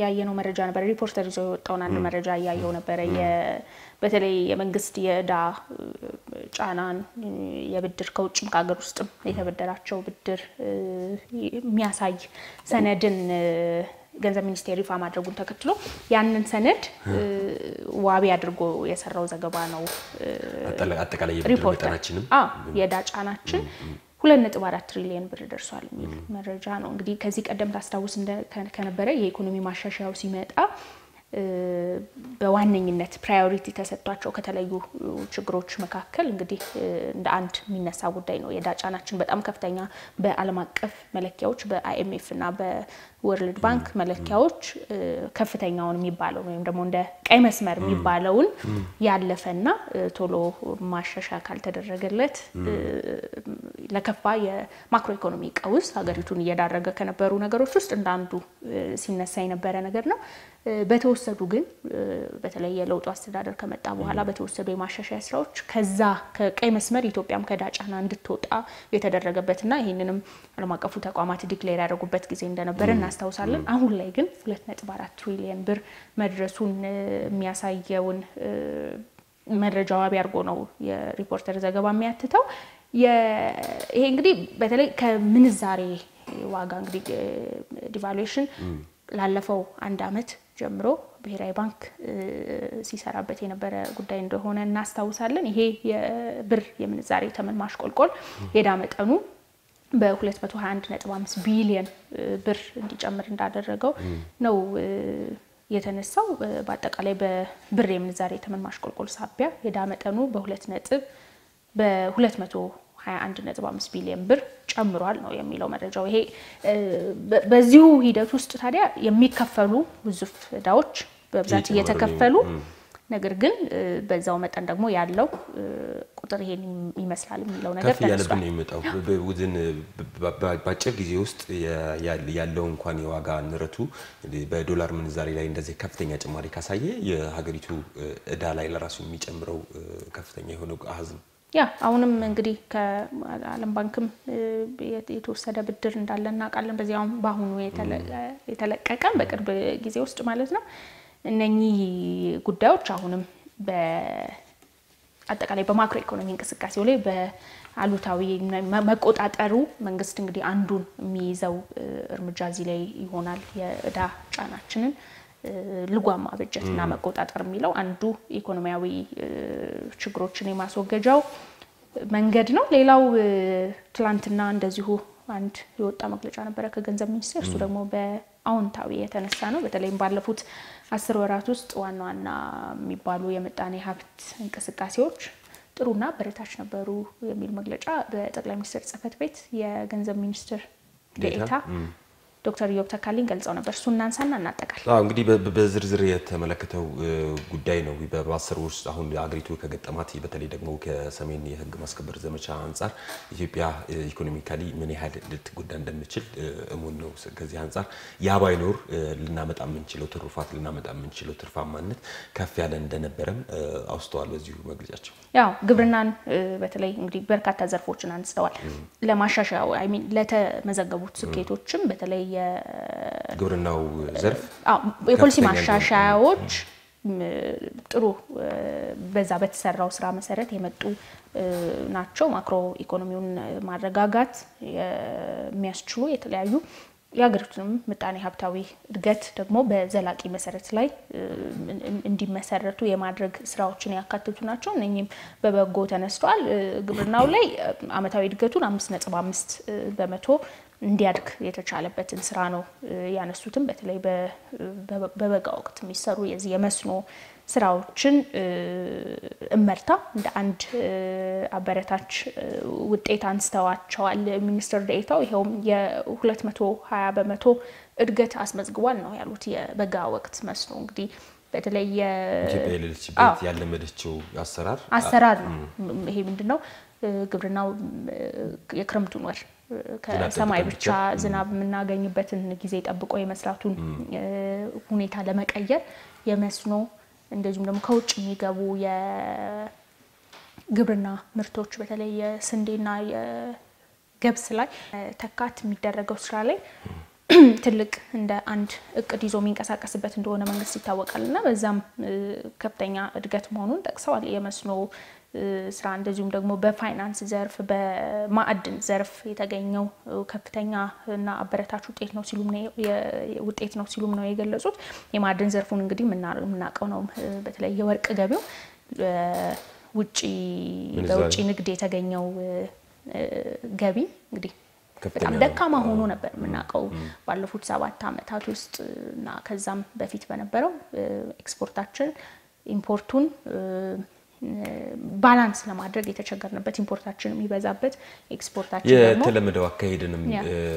ያየነው መረጃ ነበር ሪፖርተር ይዞ ወጣውን አንድ መረጃ ያያየው ነበር በተለይ የመንግስት የዳ ጫናን የብድር ከውጭም ከሀገር ውስጥም የተበደራቸው ብድር የሚያሳይ ሰነድን ገንዘብ ሚኒስቴር ይፋ ማድረጉን ተከትሎ ያንን ሰነድ ዋቢ አድርጎ የሰራው ዘገባ ነው አጠቃላይ የብድር መጠናችንም የዳ ጫናችን ሁለት ነጥብ አራት ትሪሊዮን ብር ደርሷል የሚል መረጃ ነው እንግዲህ ከዚህ ቀደም ታስታውስ እንደከነበረ የኢኮኖሚ ማሻሻያው ሲመጣ በዋነኝነት ፕራዮሪቲ ተሰጥቷቸው ከተለዩ ችግሮች መካከል እንግዲህ እንደ አንድ ሚነሳ ጉዳይ ነው የዕዳ ጫናችን በጣም ከፍተኛ በዓለም አቀፍ መለኪያዎች በአይ ኤም ኤፍ እና በወርልድ ባንክ መለኪያዎች ከፍተኛውን የሚባለው ወይም ደግሞ እንደ ቀይ መስመር የሚባለውን ያለፈና ቶሎ ማሻሻያ ካልተደረገለት ለከፋ የማክሮ ኢኮኖሚ ቀውስ ሀገሪቱን እየዳረገ ከነበሩ ነገሮች ውስጥ እንደ አንዱ ሲነሳ የነበረ ነገር ነው በተወሰዱ ግን በተለይ የለውጥ አስተዳደር ከመጣ በኋላ በተወሰዱ የማሻሻያ ስራዎች ከዛ ከቀይ መስመር ኢትዮጵያም ከዳጫና እንድትወጣ የተደረገበትና ይሄንንም ዓለም አቀፉ ተቋማት ዲክሌር ያደረጉበት ጊዜ እንደነበረ እናስታውሳለን አሁን ላይ ግን ሁለት ነጥብ አራት ትሪሊየን ብር መድረሱን የሚያሳየውን መረጃው አብያርጎ ነው የሪፖርተር ዘገባ የሚያትተው ይሄ እንግዲህ በተለይ ከምንዛሬ ዋጋ እንግዲህ ዲቫሉዌሽን ላለፈው አንድ አመት ጀምሮ ብሔራዊ ባንክ ሲሰራበት የነበረ ጉዳይ እንደሆነ እናስታውሳለን ይሄ የብር የምንዛሬ ተመን ማሽቆልቆል የዳ መጠኑ በሁለት መቶ ሃያ አንድ ነጥብ አምስት ቢሊዮን ብር እንዲጨምር እንዳደረገው ነው የተነሳው በአጠቃላይ በብር የምንዛሬ ተመን ማሽቆልቆል ሳቢያ የዳ መጠኑ በ2 በ221.5 ቢሊዮን ብር ጨምሯል ነው የሚለው መረጃው ይሄ በዚሁ ሂደት ውስጥ ታዲያ የሚከፈሉ ብዙፍ ዳዎች በብዛት እየተከፈሉ ነገር ግን በዛው መጠን ደግሞ ያለው ቁጥር ይሄን ይመስላል የሚለው ነገር ተነስቷል የሚመጣው በውድን ባጭር ጊዜ ውስጥ ያለው እንኳን የዋጋ ንረቱ በዶላር ምንዛሪ ላይ እንደዚህ ከፍተኛ ጭማሪ ካሳየ የሀገሪቱ ዕዳ ላይ ለራሱ የሚጨምረው ከፍተኛ የሆነ አሃዝም ያ አሁንም እንግዲህ ከዓለም ባንክም የተወሰደ ብድር እንዳለ እናቃለን በዚያው ባሁኑ የተለቀቀ በቅርብ ጊዜ ውስጥ ማለት ነው እነኚህ ጉዳዮች አሁንም በአጠቃላይ በማክሮ ኢኮኖሚ እንቅስቃሴው ላይ በአሉታዊ መቆጣጠሩ መንግስት እንግዲህ አንዱን የሚይዘው እርምጃ ዚ ላይ ይሆናል የዕዳ ጫናችንን ልጓማ በጀትና መቆጣጠር የሚለው አንዱ ኢኮኖሚያዊ ችግሮችን የማስወገጃው መንገድ ነው ሌላው ትላንትና እንደዚሁ አንድ የወጣ መግለጫ ነበር ከገንዘብ ሚኒስቴር እሱ ደግሞ በአውንታዊ የተነሳ ነው በተለይም ባለፉት አስር ወራት ውስጥ ዋና ዋና የሚባሉ የመጣኔ ሀብት እንቅስቃሴዎች ጥሩና በረታች ነበሩ የሚል መግለጫ በጠቅላይ ሚኒስቴር ጽሕፈት ቤት የገንዘብ ሚኒስቴር ዴኤታ ዶክተር ዮብ ተካሊን ገልጸው ነበር ሱናንሳና እናጠቃል አዎ እንግዲህ በዝርዝር የተመለከተው ጉዳይ ነው በአስር ወር ውስጥ አሁን አግሪቱ ከገጠማት በተለይ ደግሞ ከሰሜን የህግ ማስከበር ዘመቻ አንፃር ኢትዮጵያ ኢኮኖሚካሊ ምን ያህል ልትጎዳ እንደምትችል እሙን ነው ከዚህ አንፃር ያ ባይኖር ልናመጣ የምንችለው ትርፋት ልናመጣ የምንችለው ትርፋማነት ከፍ ያለ እንደነበረም አውስተዋል በዚሁ መግለጫቸው ያው ግብርናን በተለይ እንግዲህ በርካታ ዘርፎችን አንስተዋል ለማሻሻያው አይ ሚን ለተመዘገቡት ስኬቶችም በተለይ የግብርናው ዘርፍ አዎ የፖሊሲ ማሻሻያዎች ጥሩ በዛ በተሰራው ስራ መሰረት የመጡ ናቸው ማክሮ ኢኮኖሚውን ማረጋጋት የሚያስችሉ የተለያዩ ያገሪቱንም ምጣኔ ሀብታዊ እድገት ደግሞ በዘላቂ መሰረት ላይ እንዲመሰረቱ የማድረግ ስራዎችን ያካተቱ ናቸው እነኚህም በበጎ ተነስተዋል ግብርናው ላይ አመታዊ እድገቱን አምስት ነጥብ አምስት በመቶ እንዲያድግ የተቻለበትን ስራ ነው ያነሱትም በተለይ በበጋ ወቅት የሚሰሩ የዚህ የመስኖ ስራዎችን እመርታ እንደ አንድ አበረታች ውጤት አንስተዋቸዋል ሚኒስትር ዴኤታው ይሄው የ220% እድገት አስመዝግቧል ነው ያሉት የበጋ ወቅት መስኖ እንግዲህ በተለይ የኢትዮጵያ ለልጅበት ያለመደችው አሰራር አሰራር ይሄ ምንድነው ግብርናው የክረምቱን ወር ከሰማይ ብቻ ዝናብ ምናገኝበትን ጊዜ ጠብቆ የመስራቱን ሁኔታ ለመቀየር የመስኖ እንደዚሁም ደግሞ ከውጭ የሚገቡ የግብርና ምርቶች በተለይ የስንዴና የገብስ ላይ ተካት የሚደረገው ስራ ላይ ትልቅ እንደ አንድ እቅድ ይዞ የሚንቀሳቀስበት እንደሆነ መንግስት ይታወቃልና በዛም ከፍተኛ እድገት መሆኑን ተከሰዋል የመስኖ ስራ እንደዚሁም ደግሞ በፋይናንስ ዘርፍ በማዕድን ዘርፍ የተገኘው ከፍተኛና አበረታች ውጤት ነው ሲሉም ነው የውጤት ነው ሲሉም ነው የገለጹት የማዕድን ዘርፉን እንግዲህ ምናቀው ነው በተለይ የወርቅ ገበያው ውጪ ለውጪ ንግድ የተገኘው ገቢ እንግዲህ But that came out on a permanent. But the food supply time that was not as much benefit exportation, importun balance la madre gita chagarna bet importation mi bezabet exportation. Yeah, tell me do akheidinum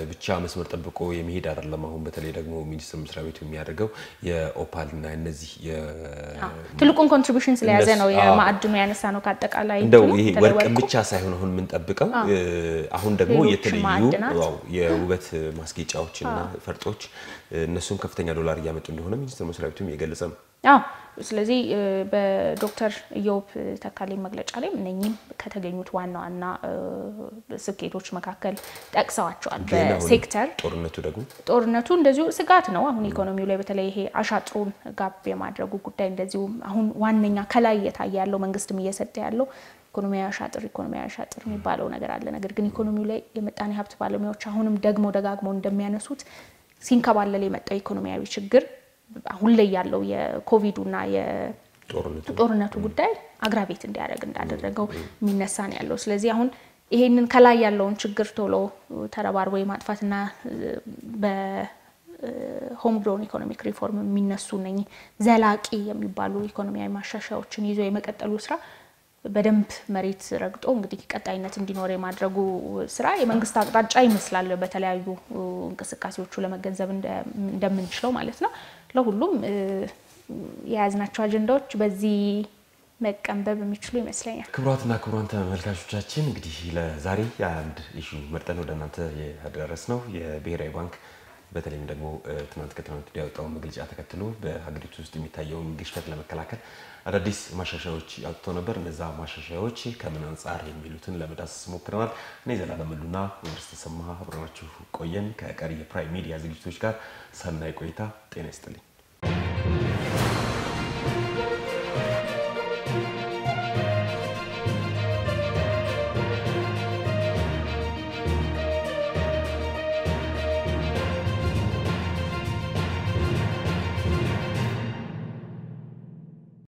bichamis mertabqo yemihid arallama hum betele degmo minister misrabit miyadergew ye opalna enezih ye tilukon contributions la yaze no ye maadum yanasano kateqala yindu ndo yi werqem bicha sayhon hun mintabqew ahun degmo yeteleyu wow ye ubet masgechawochna fertoch nesun keftenya dollar yametu ndhone minister misrabitum yegeletsam Ah, ስለዚህ በዶክተር ዮብ ተካሊ መግለጫ ላይ እነኚህም ከተገኙት ዋና ዋና ስኬቶች መካከል ተቀሳዋቸዋል በሴክተር ጦርነቱ ደግሞ ጦርነቱ እንደዚሁ ስጋት ነው አሁን ኢኮኖሚው ላይ በተለይ ይሄ አሻጥሩን ጋፕ የማድረጉ ጉዳይ እንደዚሁ አሁን ዋነኛ ከላይ የታየ ያለው መንግስትም እየሰጠ ያለው ኢኮኖሚ አሻጥር ኢኮኖሚ አሻጥር የሚባለው ነገር አለ ነገር ግን ኢኮኖሚው ላይ የመጣኔ ሀብት ባለሙያዎች አሁንም ደግሞ ደጋግሞ እንደሚያነሱት ሲንከባለል የመጣው ኢኮኖሚያዊ ችግር አሁን ላይ ያለው የኮቪድ እና የጦርነቱ ጦርነቱ ጉዳይ አግራቤት እንዲያደርግ እንዳደረገው ሚነሳ ነው ያለው ስለዚህ አሁን ይሄንን ከላይ ያለውን ችግር ቶሎ ተረባርቦ የማጥፋትና በሆም ግሮን ኢኮኖሚክ ሪፎርም ሚነሱ ነኝ ዘላቂ የሚባሉ ኢኮኖሚያዊ ማሻሻያዎችን ይዞ የመቀጠሉ ስራ በደንብ መሬት ረግጦ እንግዲህ ቀጣይነት እንዲኖር የማድረጉ ስራ የመንግስት አቅጣጫ ይመስላል በተለያዩ እንቅስቃሴዎቹ ለመገንዘብ እንደምንችለው ማለት ነው ለሁሉም የያዝናቸው አጀንዳዎች በዚህ መቀንበብ የሚችሉ ይመስለኛል ክብራትና ክብራን ተመልካቾቻችን እንግዲህ ለዛሬ አንድ ኢሹ መርጠን ወደ እናንተ ያደረስ ነው የብሔራዊ ባንክ በተለይም ደግሞ ትናንት ከተናንት ያወጣው መግለጫ ተከትሎ በሀገሪቱ ውስጥ የሚታየው ግሽበት ለመከላከል አዳዲስ ማሻሻያዎች አጥቶ ነበር ለዛ ማሻሻያዎች ከምን አንፃር የሚሉትን ለመዳሰስ ሞክረናል እኔ ዘላለም ሉና ወርስተ ሰማህ አብራችሁ ቆየን ከቀሪ የፕራይም ሚዲያ ዝግጅቶች ጋር ሰናይ ቆይታ ጤና ይስጥልኝ